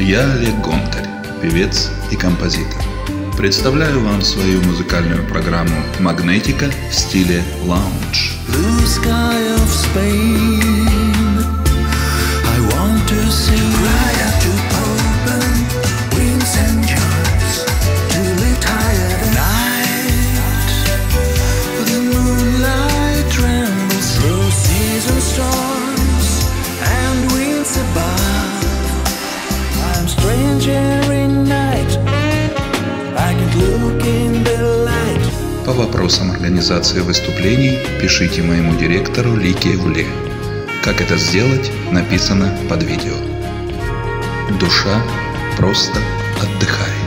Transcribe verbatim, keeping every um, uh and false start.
Я Олег Гонтарь, певец и композитор. Представляю вам свою музыкальную программу «Магнетика» в стиле «Lounge». По вопросам организации выступлений пишите моему директору Лике Вуле. Как это сделать, написано под видео. Душа просто отдыхает.